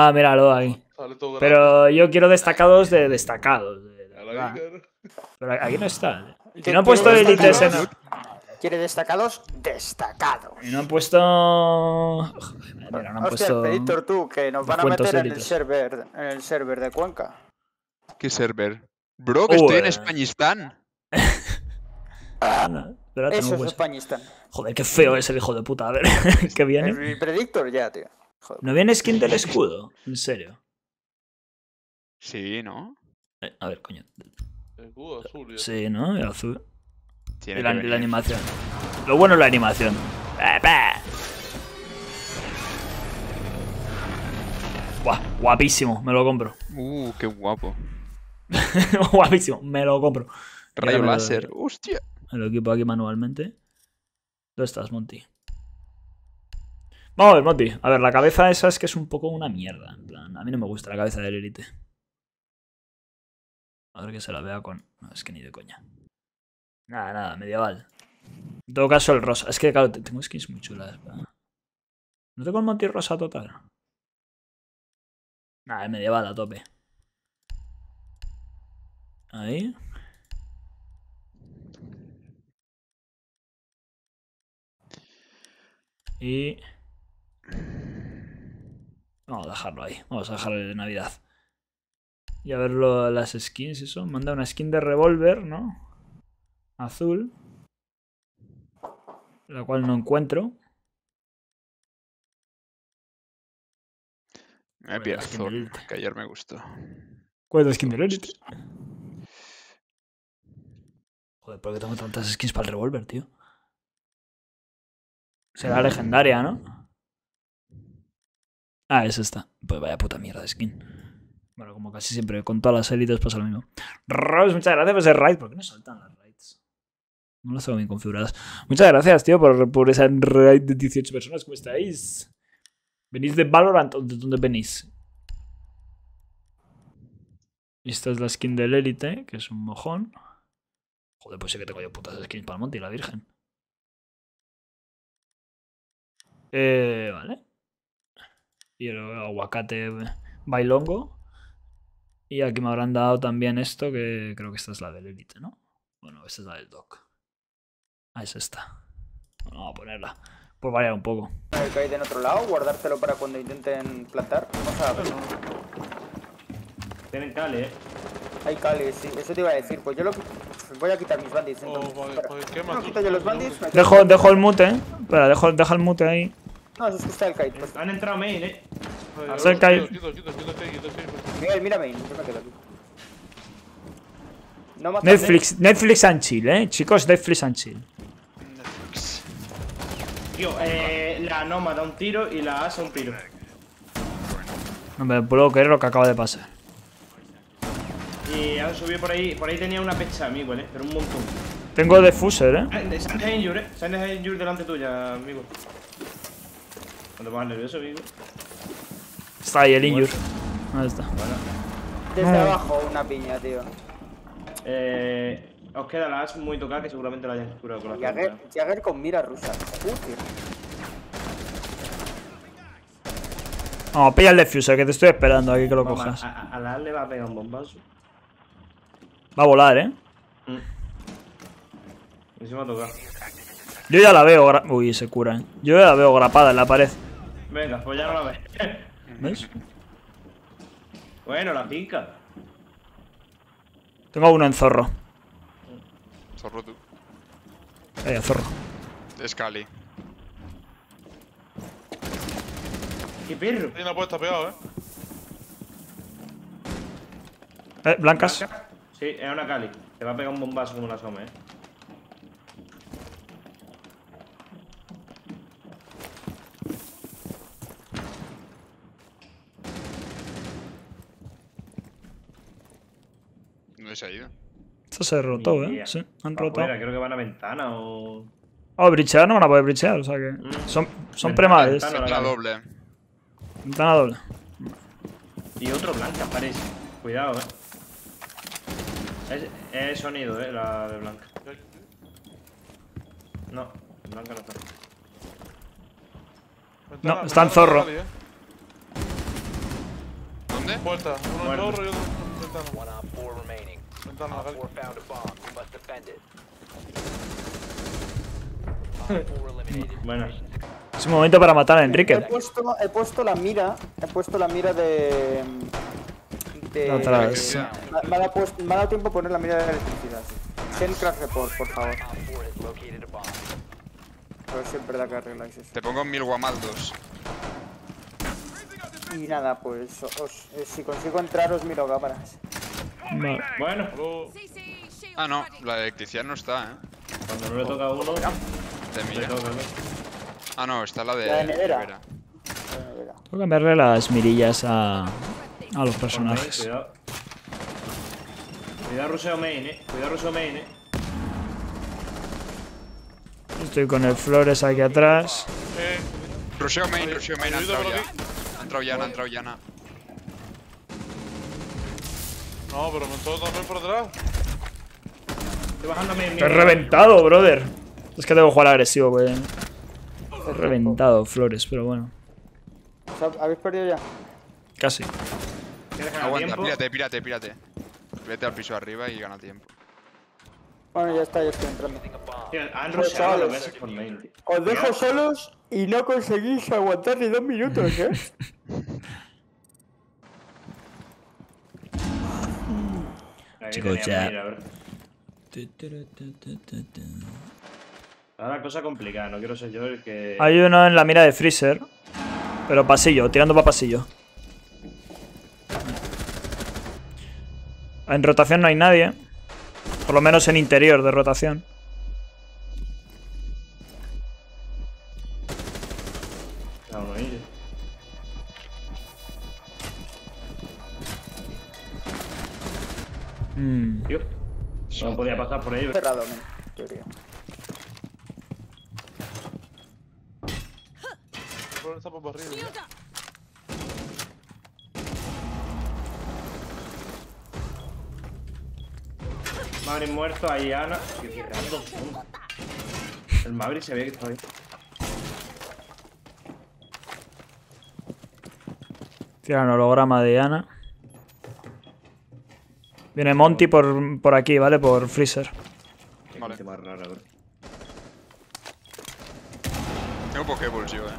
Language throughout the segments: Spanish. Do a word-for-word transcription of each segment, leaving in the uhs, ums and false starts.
Ah, míralo ahí. Pero yo quiero destacados de destacados. De, de Pero aquí no está. Y no han puesto Elite en... Quiere destacados, destacados. Y no han puesto... Joder, mira, no han Hostia, puesto... Pedictor, tú, que nos van a meter en el, server, en el server de Cuenca. ¿Qué server? Bro, que uh, estoy eh. en Españistán. ah, no, espérate, Eso no es Españistán. Joder, qué feo es el hijo de puta. A ver, ¿qué viene? El Predictor ya, tío. Joder. ¿No viene skin del escudo? En serio. Sí, ¿no? Eh, a ver, coño. El escudo azul, tío. Sí, ¿no? El azul. Tiene la, la animación. Lo bueno es la animación. Buah, guapísimo, me lo compro. Uh, qué guapo. Guapísimo, me lo compro. Rayo me láser, lo, hostia. Me lo equipo aquí manualmente. ¿Dónde estás, Monty? Vamos a ver, Monty. A ver, la cabeza esa es que es un poco una mierda. En plan, a mí no me gusta la cabeza del Elite. A ver que se la vea con... No, es que ni de coña. Nada, nada, medieval. En todo caso el rosa. Es que claro, tengo skins muy chulas. No tengo el Monty rosa total. Nada, el medieval a tope. Ahí. Y... Vamos a dejarlo ahí. Vamos a dejarlo de Navidad. Y a ver las skins y eso. Manda una skin de revólver, ¿no? Azul, la cual no encuentro. Me pide azul, que ayer me gustó. ¿Cuál es la skin del Elite? Joder, ¿por qué tengo tantas skins para el revólver, tío? Será legendaria, ¿no? Ah, es esta. Pues vaya puta mierda de skin. Bueno, como casi siempre, con todas las élites pasa lo mismo. Rose, muchas gracias por ese raid. ¿Por qué no saltan las raids? No las tengo bien configuradas. Muchas gracias, tío, por, por esa raid de dieciocho personas. ¿Cómo estáis? ¿Venís de Valorant o de dónde venís? Esta es la skin del Elite, que es un mojón. Joder, pues sí que tengo yo putas skins para el Monty, la virgen. Eh, vale. Y el aguacate bailongo. Y aquí me habrán dado también esto, que creo que esta es la del Elite, ¿no? Bueno, esta es la del Doc. Ah, es esta. Bueno, vamos a ponerla. Por variar un poco. El que hay de otro lado, guardártelo para cuando intenten plantar. Vamos a ver, ¿no? Tienen cali, ¿eh? Hay cali, sí. Eso te iba a decir. Pues yo lo voy a quitar mis bandits. Entonces, oh, vale, pues, ¿qué más? No, quito yo los bandits. Dejo, dejo el mute, ¿eh? Espera, dejo, deja el mute ahí. No, es que está el kite. Pues. Han entrado main, ¿eh? Hasta el kite. Quito, quito, quito, quito, quito. Miguel, mira main. Yo me quedo aquí. No Netflix, Netflix and chill, eh, chicos, Netflix and chill. Netflix. Tío, eh, la Noma da un tiro y la hace un tiro. No me puedo creer lo que acaba de pasar. Y ahora subió por ahí, por ahí tenía una pecha, amigo, eh, pero un montón. Tengo de Fuser, eh. eh de Sandes Injure, eh, Sandes Injure delante tuya, amigo. No te pongas nervioso, amigo. Está ahí el Injure. Ahí está. Bueno. Desde ah. abajo una piña, tío. Eh, os queda la as muy tocada que seguramente la hayáis curado con la Jäger, Jäger con mira rusa. Vamos, oh, pilla el defuser que te estoy esperando aquí que lo Vamos, cojas. A, a, a la as le va a pegar un bombazo. Va a volar, eh. Mm. Encima ha tocado. Yo ya la veo. Uy, se cura, eh. Yo ya la veo grapada en la pared. Venga, pues ya no la ves. ¿Ves? Bueno, la pica. Tengo uno en zorro. Zorro tú. Eh, zorro. Es Cali. ¡Qué perro! Tiene la puesta pegada, eh. Eh, blancas. ¿Blanca? Sí, es una Cali. Te va a pegar un bombazo como la asome, eh. Se ha ido. Esto se rotó, eh. Tía. Sí, han rotado. Creo que van a ventana o. Oh, brichear no van a poder brichear, o sea que. Mm. Son, son premades. Ventana, ventana doble. Ventana doble. Y otro blanca parece. Cuidado, eh. Es, es sonido, eh, la de blanca. No, blanca no está. Ventana, no, está en zorro. Nadie, eh. ¿Dónde? Puerta, uno en torre y otro en ventana. Ventana, Bueno. Es un momento para matar a Enrique. He puesto, he puesto la mira. He puesto la mira de. de no, otra vez. Me ha dado tiempo poner la mira de electricidad. Send crash report, por favor. A ver si es verdad que arregláis eso. Te pongo mil guamaldos. Y nada, pues os, eh, si consigo entrar os miro cámaras. No. Bueno. Luego... Ah, no, la electricidad no está, eh. Cuando no le toca a uno, te mira. Ah, no, está la de... La de nevera. nevera. Tengo que cambiarle las mirillas a, a los personajes. Cuidado. Cuidado ruseo main, eh. Cuidado ruseo main, eh. Estoy con el Flores aquí atrás. Eh. Ruseo main, ruseo main, ha entrado ya. Ha entrado Yana, ha entrado Yana. No, pero me entró también por atrás. Estoy bajando mi... Te he reventado, brother. Es que tengo que jugar agresivo, güey. Te he reventado, Flores, pero bueno. ¿Habéis perdido ya? Casi. Aguanta, pírate, pírate, pírate. Vete al piso arriba y gana tiempo. Bueno, ya está, ya estoy entrando. Tío, han rushado los meses por mail, tío. Os dejo solos y no conseguís aguantar ni dos minutos, ¿eh? Chicos, ya. Ahora cosa complicada, no quiero ser yo el que... Hay uno en la mira de Freezer. Pero pasillo, tirando para pasillo. En rotación no hay nadie. Por lo menos en interior de rotación. Mm. Tío, no podía pasar por ahí. Cerrado, en teoría. Está por arriba, ¿no? Maverick muerto, ahí Ana. El Maverick se veía que estaba ahí. Tira el holograma de Ana. Viene Monty por, por aquí, ¿vale? Por Freezer. Vale. Tengo Pokéballs yo, eh.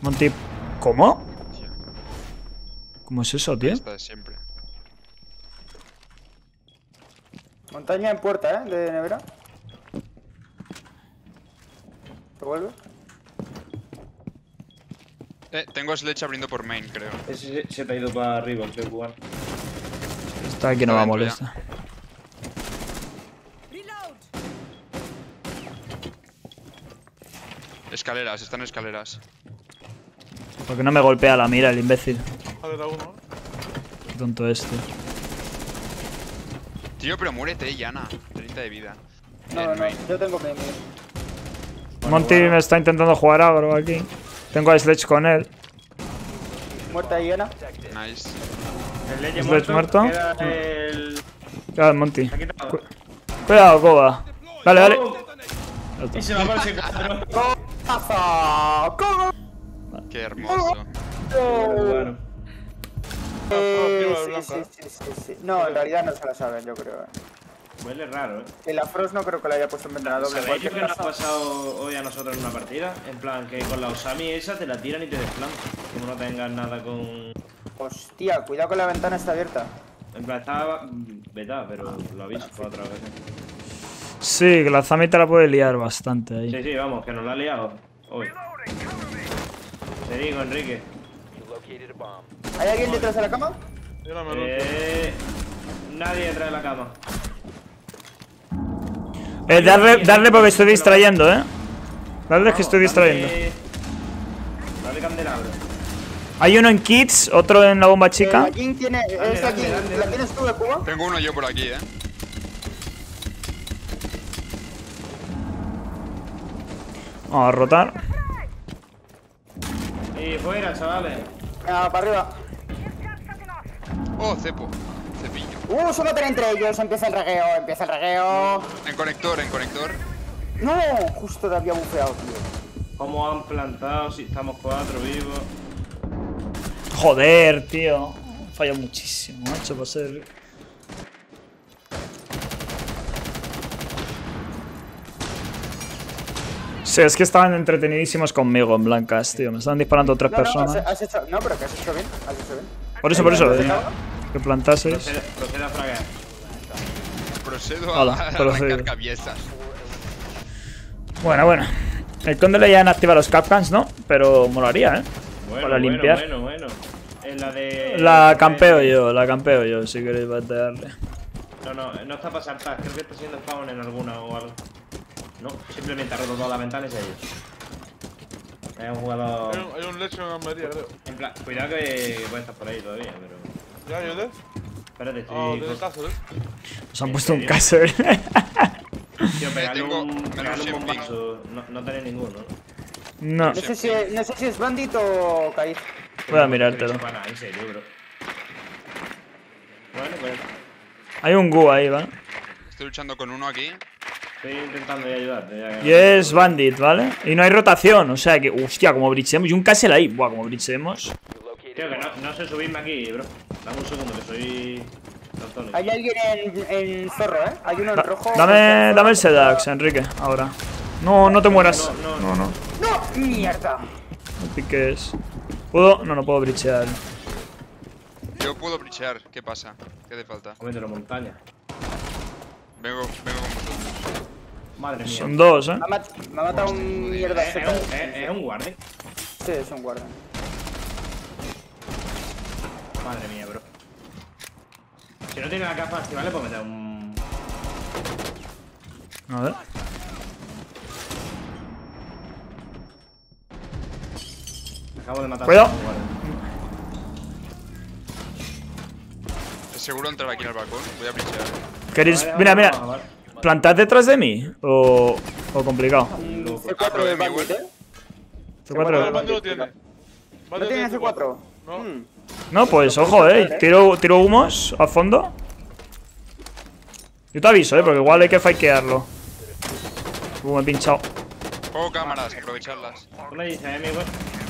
Monty... ¿Cómo? ¿Cómo es eso, tío? Esta de siempre. Montaña en puerta, ¿eh? De nevera. ¿Te vuelve? Eh, tengo a Sledge abriendo por main, creo. Ese se te ha ido para arriba, creo, jugar. Esta aquí no me molesta. Escaleras, están escaleras. Porque no me golpea la mira el imbécil. A ver, a uno. Qué tonto este. Tío, pero muérete, Yana. treinta de vida. No, no, no, yo tengo main. Monty me está intentando jugar ahora aquí. Tengo a Sledge con él. Muerta Yana. Nice. El Sledge muerto. Queda el... Queda el Monty. Cu Cuidado, Coba. Dale, dale. Y se va para el C cuatro. Qué hermoso. No. Eh, sí, sí, sí, sí. No, en realidad no se la saben, yo creo. Huele raro, eh. El Afros no creo que la haya puesto en ventana doble. ¿Sabéis lo que nos ha pasado hoy a nosotros en una partida? En plan, que con la Osami esa te la tiran y te desplantan. Como no tengas nada con... Hostia, cuidado que la ventana está abierta. En plan, estaba vetada, pero lo habéis hecho otra vez. Sí, que la Osami te la puede liar bastante ahí. Sí, sí, vamos, que nos la ha liado hoy. Te digo, Enrique. ¿Hay alguien detrás de la cama? Eh... Nadie detrás de la cama. Eh, darle, darle porque estoy distrayendo, eh. Darle que estoy distrayendo. Dale candelabro. Hay uno en Kids, otro en la bomba chica. ¿Quién tiene? ¿Es aquí? ¿La tienes tú de Cuba? Tengo uno yo por aquí, eh. Vamos a rotar. Y fuera, chavales. Ah, para arriba. Oh, cepo. Uh, solo tres entre ellos, empieza el regueo, empieza el regueo. En conector, en conector. No, justo te había bufeado, tío. ¿Cómo han plantado si estamos cuatro vivos? Joder, tío. Falla muchísimo, macho, para ser... Sí, es que estaban entretenidísimos conmigo en blancas, tío. Me estaban disparando otras no, no, personas. Has, has hecho... No, pero que has hecho bien. Has hecho bien. Por eso, por eso. Eh, que plantases. Procede, procede a fragar. Procedo a, Hola, a arrancar cabezas. Bueno, bueno. El conde le han activado los capcans, ¿no? Pero molaría, ¿eh? Bueno, para limpiar. Bueno, bueno, bueno. La, de... la campeo yo, la campeo yo, si queréis batearle. No, no, no está para saltar. Creo que está siendo spawn en alguna o algo. No, simplemente ha roto todas las ventanas y ellos. Es un jugador... Hay un lecho en armería, creo. En plan, cuidado que voy a estar por ahí todavía, pero... ¿Ya, yo te? Espérate, estoy... Oh, tiene caso, ¿eh? Nos han puesto un caso, ¿eh? Tío, pegarle un... pegarle un bombazo. No, no tenés ninguno, ¿no? No. No sé si, no sé si es Bandit o Caíz. Voy a mirártelo. En serio, bro. Bueno, pues... Hay un Gu ahí, ¿vale? Estoy luchando con uno aquí. Estoy intentando ya ayudarte. Ya que... Y es Bandit, ¿vale? Y no hay rotación, o sea que... Hostia, como brichemos. Y un Castle ahí. Buah, como brichemos. Tío, que no, no sé subirme aquí, bro. Dame un segundo, que soy... Tontónico. Hay alguien en, en zorro, ¿eh? Hay uno en da, rojo... Dame, dame el Sedax, Enrique, ahora. No, no te mueras. No, no, no. ¡No, no. no mierda! No piques. ¿Puedo? No, no puedo brichear. Yo puedo brichear. ¿Qué pasa? ¿Qué te falta? Comete la montaña. Vengo, vengo con vosotros. Madre mía. Son dos, ¿eh? Me ha, mat me ha matado un mierda. ¿Es, es, un, es, ¿Es un guardia? Sí, es un guardia. Madre mía, bro. Si no tiene la capa activada, le puedo meter un... A ver... Me acabo de matar. ¡Cuidado! Seguro entrar aquí en el balcón. Voy a pinchar. ¿Queréis...? Mira, mira. ¿Plantad detrás de mí? O... o complicado. ¿C cuatro de Bandit, eh? ¿C cuatro de Bandit lo tiene? ¿No tiene C cuatro? No. No, pues ojo, eh. Tiro, tiro humos a fondo. Yo te aviso, eh, porque igual hay que fakearlo. Uh, me he pinchado. Pongo cámaras, aprovecharlas.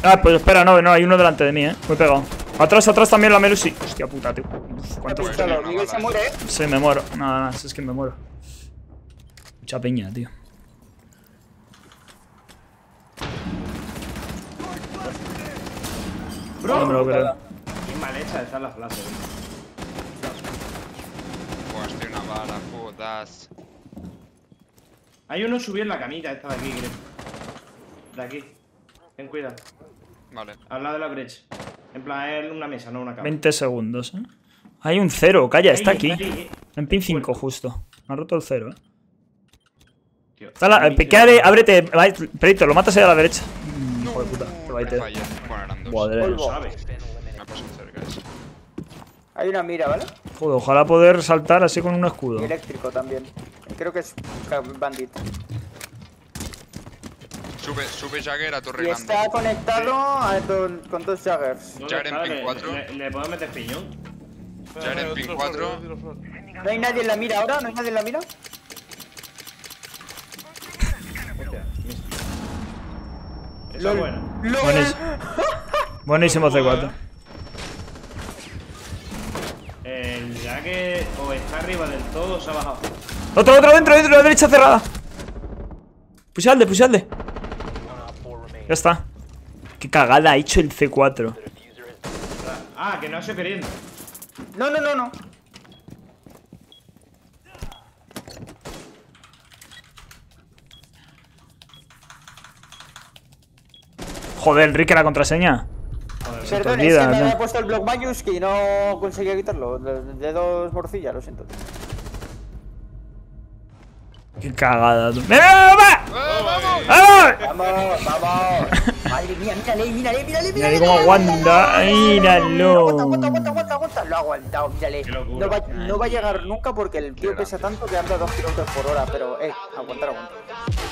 Ah, pues espera, no, no, hay uno delante de mí, eh. Muy pegado. Atrás, atrás también la Melusi. Hostia puta, tío. Uf, ¿cuánto me se muere, eh? Sí, me muero. Nada, nada, es que me muero. Mucha peña, tío. Bro, no me lo creo. Qué mal hecha están las flashes, tío. Buah, estoy una bala, jodas. Hay uno subido en la camita, esta de aquí, creo. De aquí. Ten cuidado. Vale. Al lado de la brecha. En plan, es una mesa, no una cama. veinte segundos, eh. Hay un cero, calla, ahí, está aquí. Está ahí, eh. En pin cinco, bueno. Justo. Me ha roto el cero, eh. Tío, está la, eh quédate, ábrete. Perito, lo matas ahí a la derecha. No, joder, puta. Te va a ir. Hay una mira, ¿vale? Joder, ojalá poder saltar así con un escudo. Y eléctrico también. Creo que es Bandit. Sube, sube Jäger a torre grande. Está conectado a to con dos Jägers. Jäger en pin cuatro. ¿Le, le puedo meter piñón? Jäger en pin cuatro. ¿No hay nadie en la mira ahora? ¿No hay nadie en la mira? Eso es bueno. Buenísimo. Buenísimo C cuatro. El ya que o está arriba del todo o se ha bajado. Otro, otro, dentro, dentro, la derecha cerrada. Pushadle, pushadle. Ya está. Qué cagada ha hecho el C cuatro. Ah, que no se queriendo. No, no, no, no. Joder, Enrique, la contraseña. Perdón, es que me había puesto el block mayus y no conseguía quitarlo. De dos morcillas, lo siento. Qué cagada. ¡Mira, vamos! ¡Vamos! ¡Vamos! Madre mía, mírale, mírale, mírale, mírale. Mírale cómo aguanta. Míralo. Aguanta, aguanta, aguanta, aguanta, aguanta. Lo ha aguantado, mírale. No va, no va a llegar nunca porque el tío pesa tanto que anda dos kilómetros por hora. Pero, eh, aguantar, aguantar.